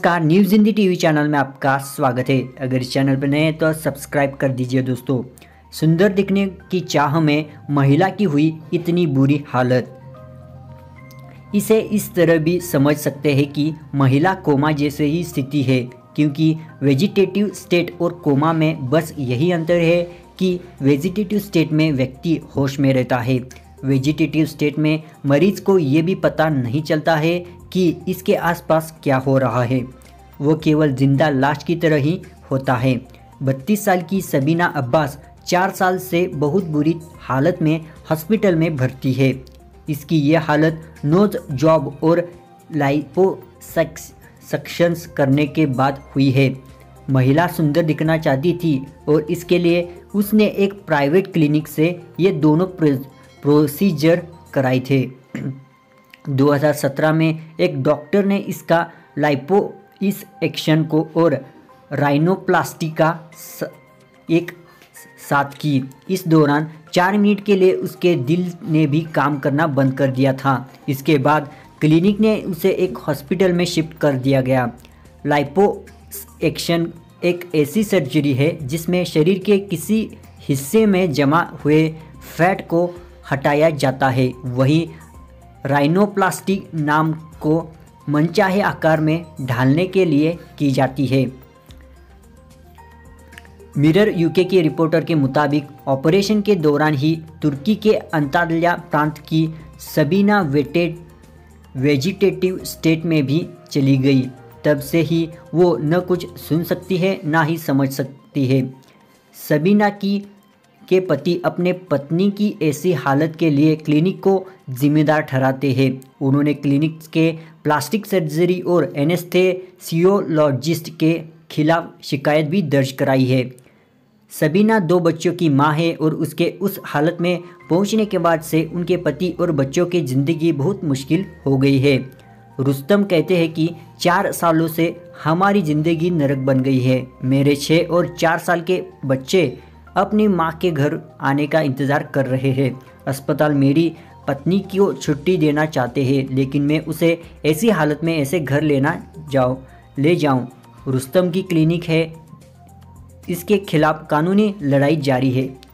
नमस्कार, news Hindi TV channel में आपका स्वागत है। अगर इस चैनल पर नए हैं तो सब्सक्राइब कर दीजिए। दोस्तों, सुंदर दिखने की चाह में महिला की हुई इतनी बुरी हालत, इसे इस तरह भी समझ सकते हैं कि महिला कोमा जैसे ही स्थिति है, क्योंकि वेजिटेटिव स्टेट और कोमा में बस यही अंतर है कि वेजिटेटिव स्टेट में व्यक्ति होश में रहता है। वेजिटेटिव स्टेट में मरीज को ये भी पता नहीं चलता है कि इसके आसपास क्या हो रहा है, वो केवल जिंदा लाश की तरह ही होता है। 32 साल की सबीना अब्बास 4 साल से बहुत बुरी हालत में हॉस्पिटल में भर्ती है। इसकी ये हालत नोज जॉब और लाइपोसक्शन करने के बाद हुई है। महिला सुंदर दिखना चाहती थी और इसके लिए उसने एक प्राइवेट क्लिनिक से ये दोनों प्रोसीजर कराए थे। 2017 में एक डॉक्टर ने इसका लाइपोसक्शन को और राइनोप्लास्टी का एक साथ की। इस दौरान 4 मिनट के लिए उसके दिल ने भी काम करना बंद कर दिया था। इसके बाद क्लिनिक ने उसे एक हॉस्पिटल में शिफ्ट कर दिया गया। लाइपोसक्शन एक ऐसी सर्जरी है जिसमें शरीर के किसी हिस्से में जमा हुए फैट को हटाया जाता है। वहीं राइनोप्लास्टी नाम को मनचाहे आकार में ढालने के लिए की जाती है। मिरर यूके के रिपोर्टर के मुताबिक ऑपरेशन के दौरान ही तुर्की के अंताल्या प्रांत की सबीना वेजिटेटिव स्टेट में भी चली गई। तब से ही वो न कुछ सुन सकती है ना ही समझ सकती है। सबीना के पति अपने पत्नी की ऐसी हालत के लिए क्लिनिक को जिम्मेदार ठहराते हैं। उन्होंने क्लिनिक के प्लास्टिक सर्जरी और एनेस्थेसियोलॉजिस्ट के खिलाफ शिकायत भी दर्ज कराई है। सबीना 2 बच्चों की मां है और उसके उस हालत में पहुंचने के बाद से उनके पति और बच्चों की ज़िंदगी बहुत मुश्किल हो गई है। रुस्तम कहते हैं कि 4 सालों से हमारी ज़िंदगी नरक बन गई है। मेरे 6 और 4 साल के बच्चे अपनी मां के घर आने का इंतज़ार कर रहे हैं। अस्पताल मेरी पत्नी को छुट्टी देना चाहते हैं, लेकिन मैं उसे ऐसी हालत में ऐसे घर ले जाऊं। रुस्तम की क्लिनिक है, इसके खिलाफ कानूनी लड़ाई जारी है।